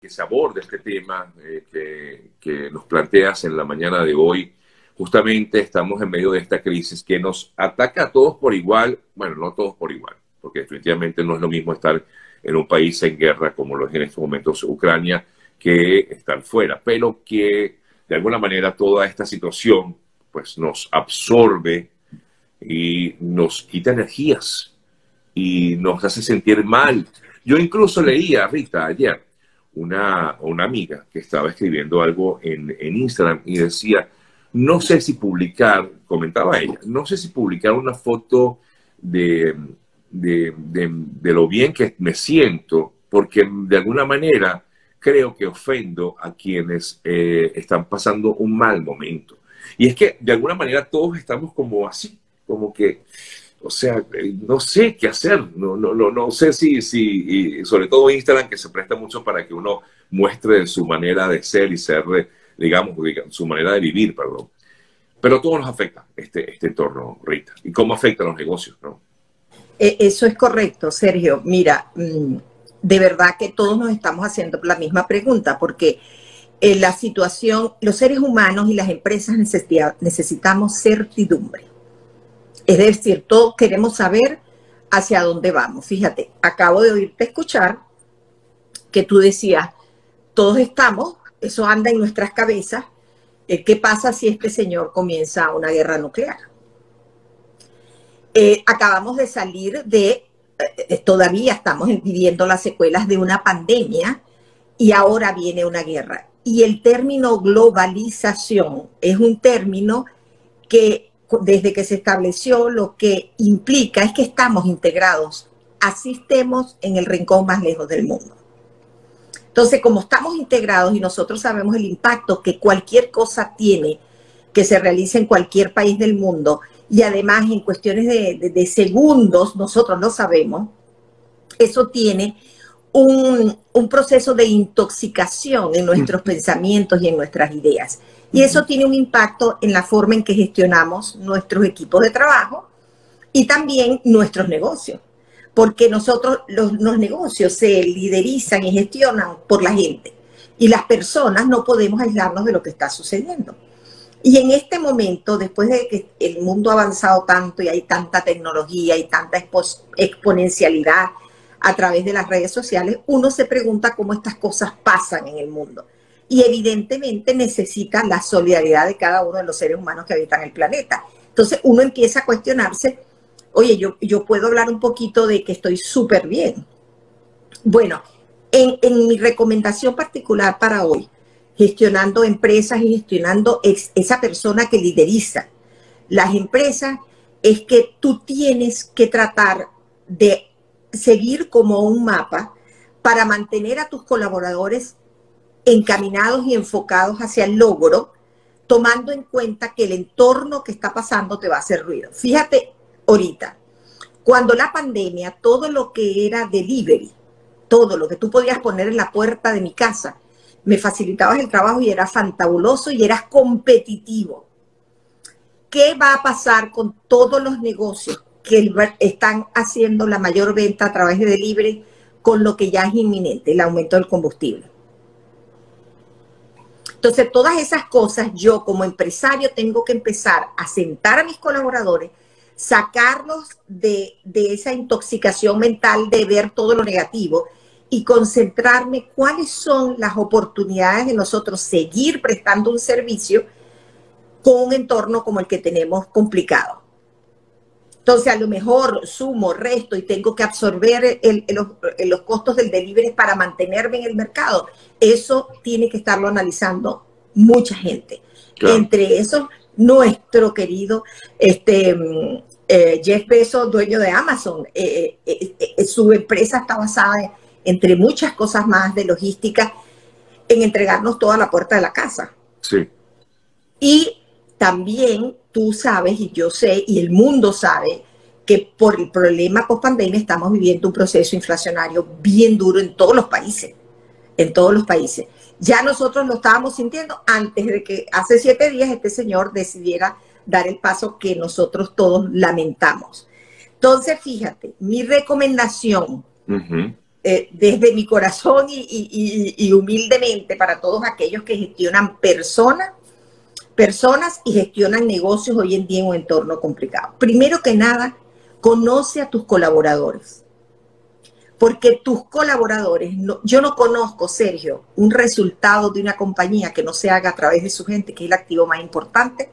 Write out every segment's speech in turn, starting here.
que se aborde este tema que nos planteas en la mañana de hoy. Justamente estamos en medio de esta crisis que nos ataca a todos por igual. Bueno, no todos por igual, porque definitivamente no es lo mismo estar en un país en guerra como lo es en estos momentos Ucrania, que estar fuera, pero que de alguna manera toda esta situación pues nos absorbe y nos quita energías y nos hace sentir mal. Yo incluso leía, Rita, ayer, una amiga que estaba escribiendo algo en Instagram y decía, no sé si publicar, comentaba ella, no sé si publicar una foto de lo bien que me siento, porque de alguna manera creo que ofendo a quienes están pasando un mal momento. Y es que de alguna manera todos estamos como así, como que, o sea, no sé qué hacer, no sé si, y sobre todo Instagram, que se presta mucho para que uno muestre su manera de ser y ser, digamos, su manera de vivir, perdón. Pero todo nos afecta, este entorno, Rita. ¿Y cómo afecta a los negocios, no? Eso es correcto, Sergio. Mira, de verdad que todos nos estamos haciendo la misma pregunta, porque la situación, los seres humanos y las empresas necesitamos certidumbre. Es decir, todos queremos saber hacia dónde vamos. Fíjate, acabo de oírte escuchar que tú decías, todos estamos, eso anda en nuestras cabezas, ¿qué pasa si este señor comienza una guerra nuclear? Acabamos de salir de, todavía estamos viviendo las secuelas de una pandemia y ahora viene una guerra. Y el término globalización es un término que desde que se estableció lo que implica es que estamos integrados, así estemos en el rincón más lejos del mundo. Entonces, como estamos integrados y nosotros sabemos el impacto que cualquier cosa tiene que se realice en cualquier país del mundo, y además en cuestiones de segundos, nosotros lo sabemos, eso tiene un proceso de intoxicación en nuestros pensamientos y en nuestras ideas. Y eso tiene un impacto en la forma en que gestionamos nuestros equipos de trabajo y también nuestros negocios. Porque nosotros, los negocios se liderizan y gestionan por la gente. Y las personas no podemos aislarnos de lo que está sucediendo. Y en este momento, después de que el mundo ha avanzado tanto y hay tanta tecnología y tanta exponencialidad a través de las redes sociales, uno se pregunta cómo estas cosas pasan en el mundo. Y evidentemente necesita la solidaridad de cada uno de los seres humanos que habitan el planeta. Entonces uno empieza a cuestionarse, oye, yo puedo hablar un poquito de que estoy súper bien. Bueno, en mi recomendación particular para hoy, gestionando empresas y gestionando esa persona que lideriza las empresas, es que tú tienes que tratar de seguir como un mapa para mantener a tus colaboradores encaminados y enfocados hacia el logro, tomando en cuenta que el entorno que está pasando te va a hacer ruido. Fíjate ahorita, cuando la pandemia, todo lo que era delivery, todo lo que tú podías poner en la puerta de mi casa, me facilitabas el trabajo y eras fantabuloso y eras competitivo. ¿Qué va a pasar con todos los negocios que están haciendo la mayor venta a través de delivery con lo que ya es inminente, el aumento del combustible? Entonces, todas esas cosas yo como empresario tengo que empezar a sentar a mis colaboradores, sacarlos de esa intoxicación mental de ver todo lo negativo y concentrarme cuáles son las oportunidades de nosotros seguir prestando un servicio con un entorno como el que tenemos complicado. Entonces, a lo mejor sumo, resto y tengo que absorber los costos del delivery para mantenerme en el mercado. Eso tiene que estarlo analizando mucha gente. Claro. Entre esos, nuestro querido Jeff Bezos, dueño de Amazon. Su empresa está basada en, entre muchas cosas más de logística, en entregarnos toda la puerta de la casa. Sí. Y también tú sabes y yo sé y el mundo sabe que por el problema post-pandemia estamos viviendo un proceso inflacionario bien duro en todos los países. En todos los países. Ya nosotros lo estábamos sintiendo antes de que hace 7 días este señor decidiera dar el paso que nosotros todos lamentamos. Entonces, fíjate, mi recomendación desde mi corazón y humildemente para todos aquellos que gestionan personas y gestionan negocios hoy en día en un entorno complicado. Primero que nada, conoce a tus colaboradores. Porque tus colaboradores, yo no conozco, Sergio, un resultado de una compañía que no se haga a través de su gente, que es el activo más importante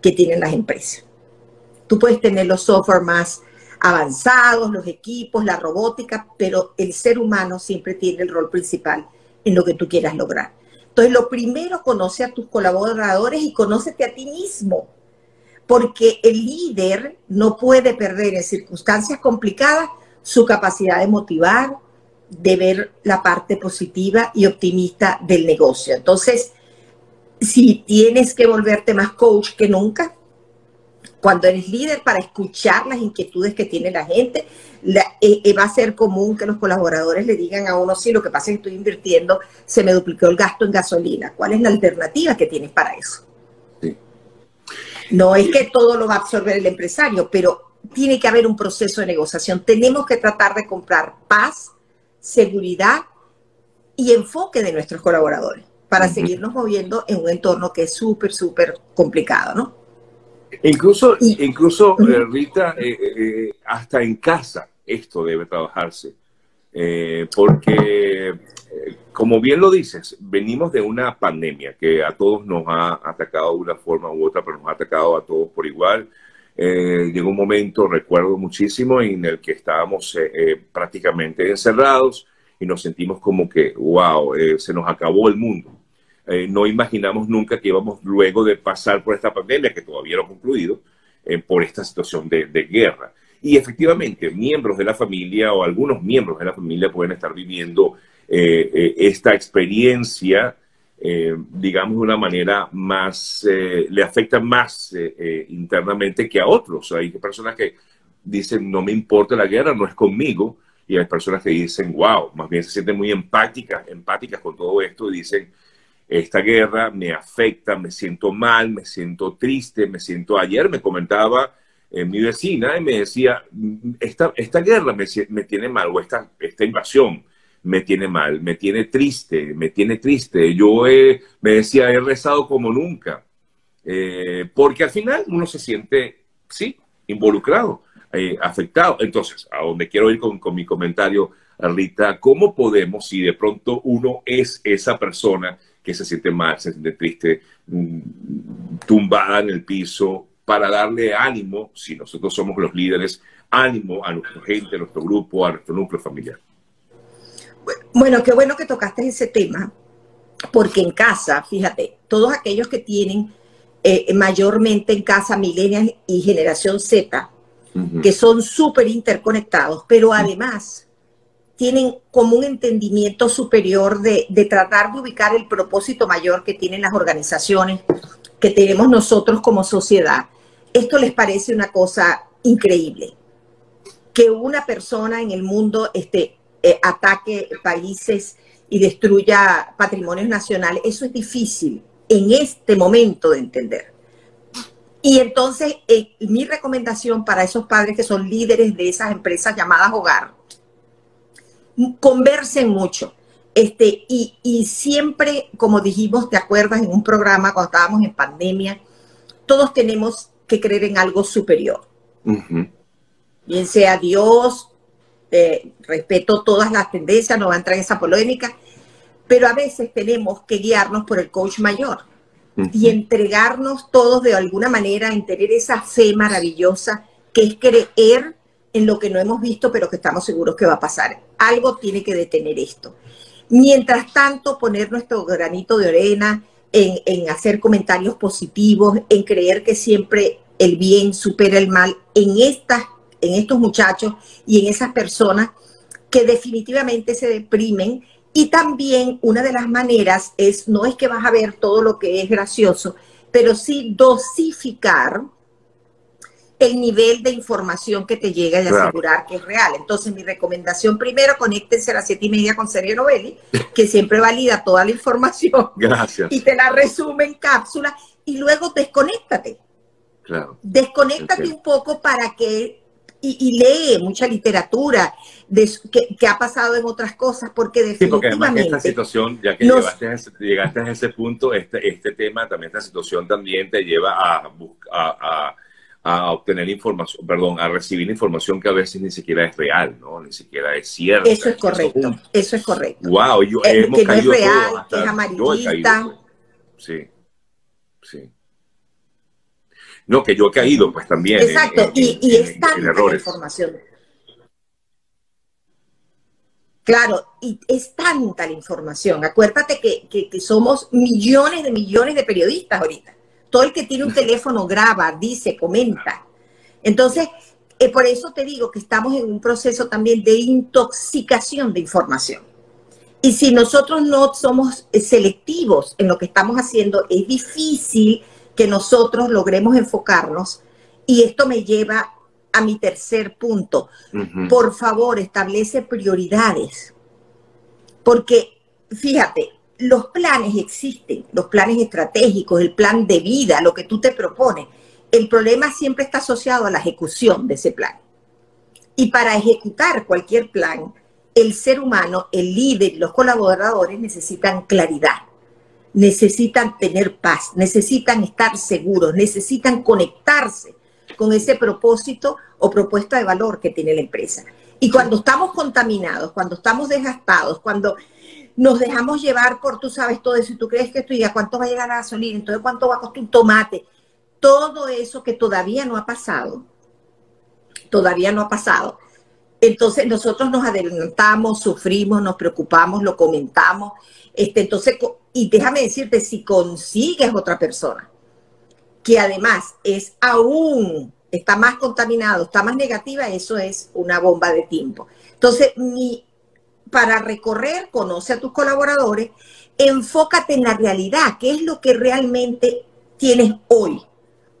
que tienen las empresas. Tú puedes tener los software más avanzados, los equipos, la robótica, pero el ser humano siempre tiene el rol principal en lo que tú quieras lograr. Entonces, lo primero, conoce a tus colaboradores y conócete a ti mismo. Porque el líder no puede perder en circunstancias complicadas su capacidad de motivar, de ver la parte positiva y optimista del negocio. Entonces, si tienes que volverte más coach que nunca, cuando eres líder, para escuchar las inquietudes que tiene la gente, va a ser común que los colaboradores le digan a uno, sí, lo que pasa es que estoy invirtiendo, se me duplicó el gasto en gasolina. ¿Cuál es la alternativa que tienes para eso? Sí. No es que todo lo va a absorber el empresario, pero tiene que haber un proceso de negociación. Tenemos que tratar de comprar paz, seguridad y enfoque de nuestros colaboradores para seguirnos moviendo en un entorno que es súper, súper complicado, ¿no? Incluso Rita, hasta en casa esto debe trabajarse. Porque, como bien lo dices, venimos de una pandemia que a todos nos ha atacado de una forma u otra, pero nos ha atacado a todos por igual. Llegó un momento, recuerdo muchísimo, en el que estábamos prácticamente encerrados y nos sentimos como que, wow, se nos acabó el mundo. No imaginamos nunca que íbamos, luego de pasar por esta pandemia, que todavía no ha concluido, por esta situación de guerra. Y efectivamente, miembros de la familia o algunos miembros de la familia pueden estar viviendo esta experiencia, digamos, de una manera más, le afecta más internamente que a otros. Hay personas que dicen, no me importa la guerra, no es conmigo. Y hay personas que dicen, wow, más bien se sienten muy empáticas con todo esto y dicen, esta guerra me afecta, me siento mal, me siento triste, me siento... Ayer me comentaba mi vecina y me decía, esta guerra me tiene mal, o esta invasión me tiene mal, me tiene triste. Yo me decía, he rezado como nunca, porque al final uno se siente, sí, involucrado, afectado. Entonces, a donde quiero ir con mi comentario, Rita, ¿cómo podemos, si de pronto uno es esa persona que se siente mal, se siente triste, tumbada en el piso, para darle ánimo, si nosotros somos los líderes, ánimo a nuestra gente, a nuestro grupo, a nuestro núcleo familiar? Bueno, qué bueno que tocaste ese tema, porque en casa, fíjate, todos aquellos que tienen mayormente en casa millennials y generación Z, que son súper interconectados, pero además tienen como un entendimiento superior de tratar de ubicar el propósito mayor que tienen las organizaciones, que tenemos nosotros como sociedad. Esto les parece una cosa increíble, que una persona en el mundo ataque países y destruya patrimonios nacionales. Eso es difícil en este momento de entender. Y entonces, mi recomendación para esos padres que son líderes de esas empresas llamadas hogar, conversen mucho. Y siempre, como dijimos, ¿te acuerdas? En un programa cuando estábamos en pandemia, todos tenemos que creer en algo superior. Bien sea Dios, respeto todas las tendencias, no va a entrar en esa polémica, pero a veces tenemos que guiarnos por el coach mayor y entregarnos todos de alguna manera en tener esa fe maravillosa que es creer en lo que no hemos visto, pero que estamos seguros que va a pasar. Algo tiene que detener esto. Mientras tanto, poner nuestro granito de arena en hacer comentarios positivos, en creer que siempre el bien supera el mal en estos muchachos y en esas personas que definitivamente se deprimen. Y también una de las maneras es, no es que vas a ver todo lo que es gracioso, pero sí dosificar el nivel de información que te llega y asegurar que es real. Entonces, mi recomendación primero, conéctense a las 7:30 con Sergio Novelli, que siempre valida toda la información. Gracias. Y te la resume en cápsula. Y luego desconéctate. Claro. Desconéctate un poco para que y lee mucha literatura de que ha pasado en otras cosas, porque definitivamente... Sí, porque además esta situación, ya que llegaste a ese punto, este tema, también esta situación también te lleva a obtener información, perdón, a recibir información que a veces ni siquiera es real, ¿no? Ni siquiera es cierta. Eso es correcto, eso es correcto. Wow, yo, hemos que caído no es real, todo, que es amarillista. Caído, pues. Sí, sí. No, que yo he caído, pues, también. Exacto, y es tanta la información. Claro, y es tanta la información. Acuérdate que somos millones de periodistas ahorita. Todo el que tiene un teléfono graba, dice, comenta. Entonces, por eso te digo que estamos en un proceso también de intoxicación de información. Y si nosotros no somos selectivos en lo que estamos haciendo, es difícil que nosotros logremos enfocarnos. Y esto me lleva a mi tercer punto. Por favor, establece prioridades. Porque, fíjate, los planes existen, los planes estratégicos, el plan de vida, lo que tú te propones. El problema siempre está asociado a la ejecución de ese plan. Y para ejecutar cualquier plan, el ser humano, el líder, los colaboradores necesitan claridad. Necesitan tener paz, necesitan estar seguros, necesitan conectarse con ese propósito o propuesta de valor que tiene la empresa. Y cuando estamos contaminados, cuando estamos desgastados, cuando nos dejamos llevar por, tú sabes, todo eso, y tú crees que esto, y a cuánto va a llegar la gasolina, entonces cuánto va a costar un tomate, todo eso que todavía no ha pasado, entonces nosotros nos adelantamos, sufrimos, nos preocupamos, lo comentamos, entonces... Y déjame decirte, si consigues otra persona que además es aún, está más contaminado, está más negativa, eso es una bomba de tiempo. Entonces, para recorrer, conoce a tus colaboradores, enfócate en la realidad, qué es lo que realmente tienes hoy.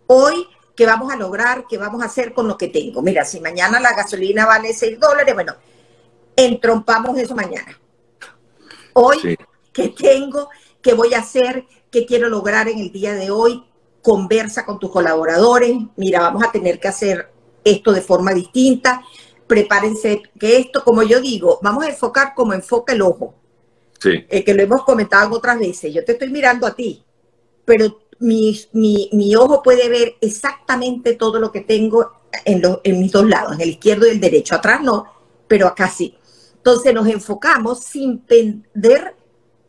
Hoy, ¿qué vamos a lograr? ¿Qué vamos a hacer con lo que tengo? Mira, si mañana la gasolina vale $6, bueno, entrompamos eso mañana. Hoy... Sí. ¿Qué tengo? ¿Qué voy a hacer? ¿Qué quiero lograr en el día de hoy? Conversa con tus colaboradores. Mira, vamos a tener que hacer esto de forma distinta. Prepárense que esto, como yo digo, vamos a enfocar como enfoca el ojo. Sí. Que lo hemos comentado otras veces. Yo te estoy mirando a ti, pero mi ojo puede ver exactamente todo lo que tengo en mis dos lados, en el izquierdo y el derecho. Atrás no, pero acá sí. Entonces nos enfocamos sin perder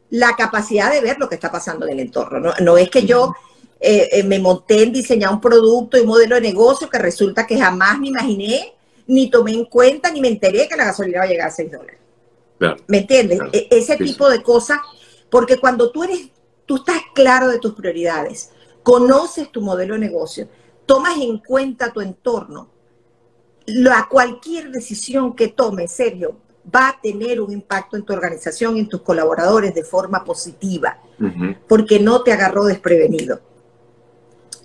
la capacidad de ver lo que está pasando en el entorno. No es que yo me monté en diseñar un producto y un modelo de negocio que resulta que jamás me imaginé, ni tomé en cuenta, ni me enteré que la gasolina va a llegar a $6. Claro. ¿Me entiendes? Claro. Ese tipo de cosas, porque cuando tú estás claro de tus prioridades, conoces tu modelo de negocio, tomas en cuenta tu entorno, cualquier decisión que tomes, Sergio, va a tener un impacto en tu organización, en tus colaboradores de forma positiva, porque no te agarró desprevenido.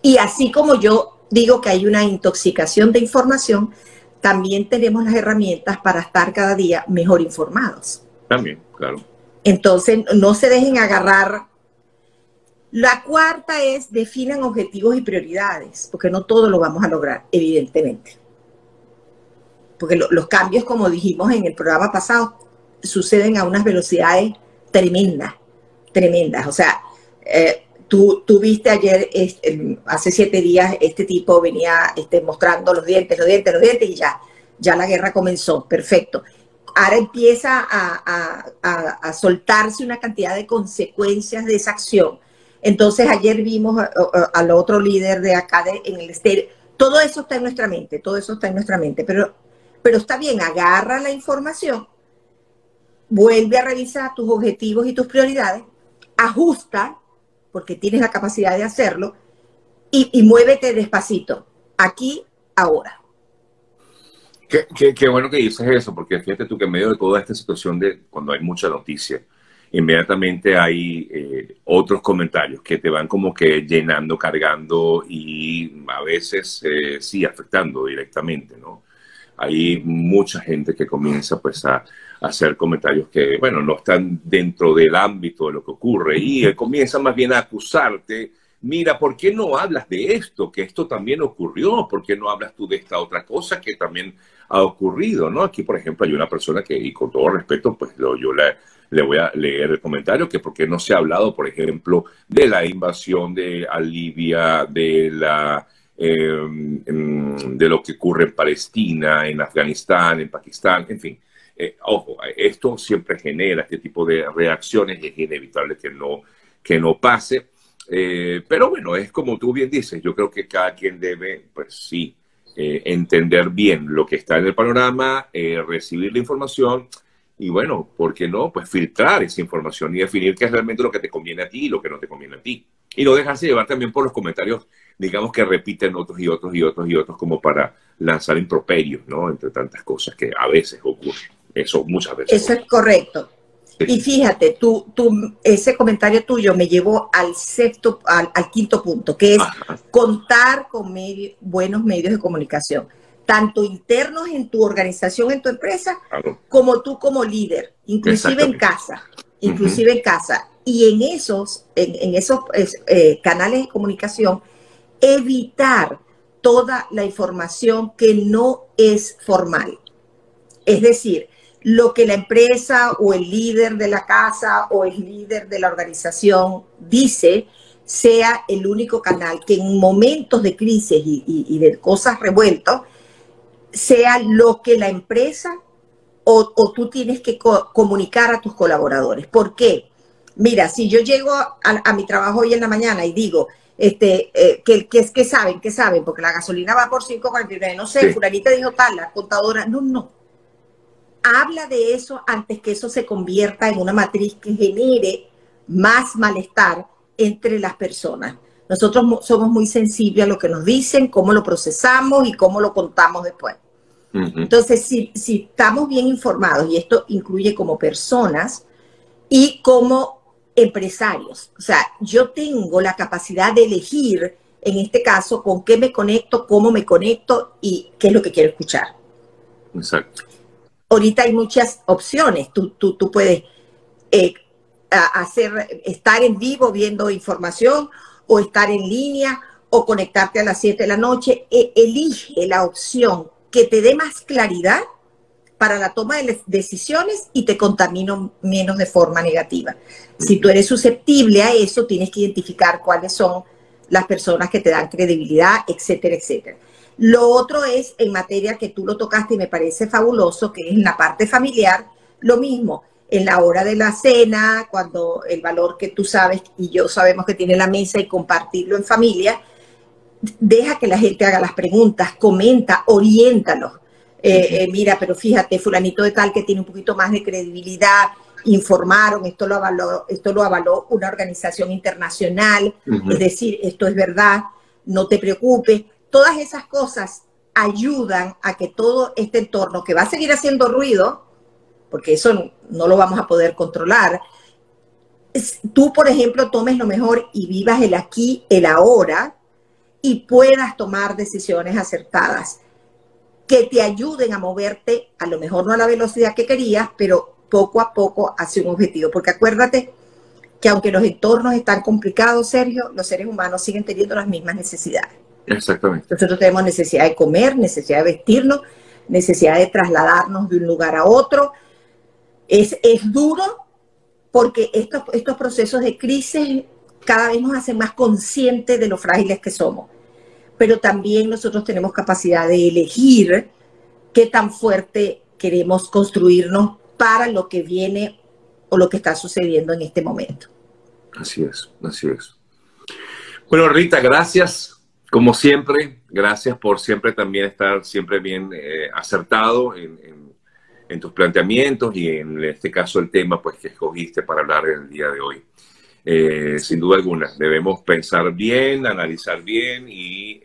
Y así como yo digo que hay una intoxicación de información, también tenemos las herramientas para estar cada día mejor informados. También, claro. Entonces, no se dejen agarrar. La cuarta es, definan objetivos y prioridades, porque no todo lo vamos a lograr, evidentemente. Porque los cambios, como dijimos en el programa pasado, suceden a unas velocidades tremendas. O sea, tú viste ayer, hace 7 días, este tipo venía mostrando los dientes, y ya la guerra comenzó. Perfecto. Ahora empieza a soltarse una cantidad de consecuencias de esa acción. Entonces, ayer vimos al otro líder de acá en el exterior. Todo eso está en nuestra mente, pero está bien, agarra la información, vuelve a revisar tus objetivos y tus prioridades, ajusta, porque tienes la capacidad de hacerlo, y muévete despacito, aquí, ahora. Qué bueno que dices eso, porque fíjate tú que en medio de toda esta situación, cuando hay mucha noticia, inmediatamente hay otros comentarios que te van como que llenando, cargando y a veces sí, afectando directamente, ¿no? Hay mucha gente que comienza pues a hacer comentarios que, bueno, no están dentro del ámbito de lo que ocurre y comienza más bien a acusarte mira, ¿por qué no hablas de esto? Que esto también ocurrió. ¿Por qué no hablas tú de esta otra cosa que también ha ocurrido? ¿No? Aquí, por ejemplo, hay una persona que, y con todo respeto, pues yo le voy a leer el comentario, que por qué no se ha hablado, por ejemplo, de la invasión de Libia, de lo que ocurre en Palestina, en Afganistán, en Pakistán, en fin. Ojo, esto siempre genera este tipo de reacciones y es inevitable que no pase. Pero bueno, es como tú bien dices, yo creo que cada quien debe, pues sí, entender bien lo que está en el panorama, recibir la información y bueno, ¿por qué no? Pues filtrar esa información y definir qué es realmente lo que te conviene a ti y lo que no te conviene a ti. Y no dejarse llevar también por los comentarios, digamos, que repiten otros y otros y otros y otros como para lanzar improperios, ¿no? Entre tantas cosas que a veces ocurren. Eso muchas veces. Eso es correcto. Y fíjate, ese comentario tuyo me llevó al quinto punto, que es contar con buenos medios de comunicación, tanto internos en tu organización, en tu empresa, claro, como tú como líder, inclusive en casa, inclusive en casa. Y en esos canales de comunicación, evitar toda la información que no es formal. Es decir, lo que la empresa o el líder de la casa o el líder de la organización dice sea el único canal que en momentos de crisis y de cosas revueltas sea lo que la empresa o tú tienes que comunicar a tus colaboradores. ¿Por qué? Mira, si yo llego a mi trabajo hoy en la mañana y digo que saben, porque la gasolina va por 5.49, no sé, sí, fulanita dijo tal, la contadora, no. Habla de eso antes que eso se convierta en una matriz que genere más malestar entre las personas. Nosotros somos muy sensibles a lo que nos dicen, cómo lo procesamos y cómo lo contamos después. Entonces, si estamos bien informados, y esto incluye como personas y como empresarios, o sea, yo tengo la capacidad de elegir, en este caso, con qué me conecto, cómo me conecto y qué es lo que quiero escuchar. Exacto. Ahorita hay muchas opciones. Tú puedes estar en vivo viendo información o estar en línea o conectarte a las 7 de la noche. Elige la opción que te dé más claridad para la toma de decisiones y te contamina menos de forma negativa. Si tú eres susceptible a eso, tienes que identificar cuáles son las personas que te dan credibilidad, etcétera, etcétera. Lo otro es, en materia que tú lo tocaste y me parece fabuloso, que es en la parte familiar, lo mismo, en la hora de la cena, cuando el valor que tú sabes y yo sabemos que tiene la mesa y compartirlo en familia, deja que la gente haga las preguntas, comenta, oriéntalos. Mira, pero fíjate, fulanito de tal que tiene un poquito más de credibilidad, informaron, esto lo avaló una organización internacional, es decir, esto es verdad, no te preocupes. Todas esas cosas ayudan a que todo este entorno, que va a seguir haciendo ruido, porque eso no lo vamos a poder controlar, tú, por ejemplo, tomes lo mejor y vivas el aquí, el ahora, y puedas tomar decisiones acertadas que te ayuden a moverte, a lo mejor no a la velocidad que querías, pero poco a poco hacia un objetivo. Porque acuérdate que aunque los entornos están complicados, Sergio, los seres humanos siguen teniendo las mismas necesidades. Exactamente. Nosotros tenemos necesidad de comer, necesidad de vestirnos, necesidad de trasladarnos de un lugar a otro. Es duro porque estos procesos de crisis cada vez nos hacen más conscientes de lo frágiles que somos. Pero también nosotros tenemos capacidad de elegir qué tan fuerte queremos construirnos para lo que viene o lo que está sucediendo en este momento. Así es, así es. Bueno, Rita, gracias. Como siempre, gracias por siempre también estar siempre bien acertado en tus planteamientos y en este caso el tema pues que escogiste para hablar el día de hoy. Sin duda alguna, debemos pensar bien, analizar bien y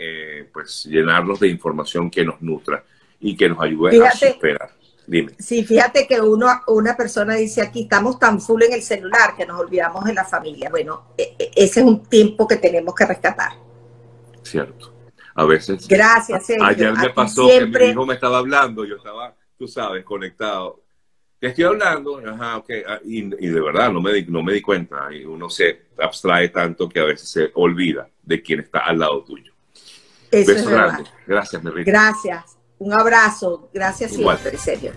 pues llenarnos de información que nos nutra y que nos ayude, fíjate, a superar. Dime. Sí, fíjate que una persona dice aquí, estamos tan full en el celular que nos olvidamos de la familia. Bueno, ese es un tiempo que tenemos que rescatar. Cierto. A veces. Gracias, Sergio. Ayer me pasó siempre que mi hijo me estaba hablando, yo estaba, tú sabes, conectado. Te estoy hablando, ajá, ok, y de verdad no me di cuenta, y uno se abstrae tanto que a veces se olvida de quién está al lado tuyo. Eso es verdad. Gracias, Merlita. Gracias, un abrazo, gracias siempre, Sergio.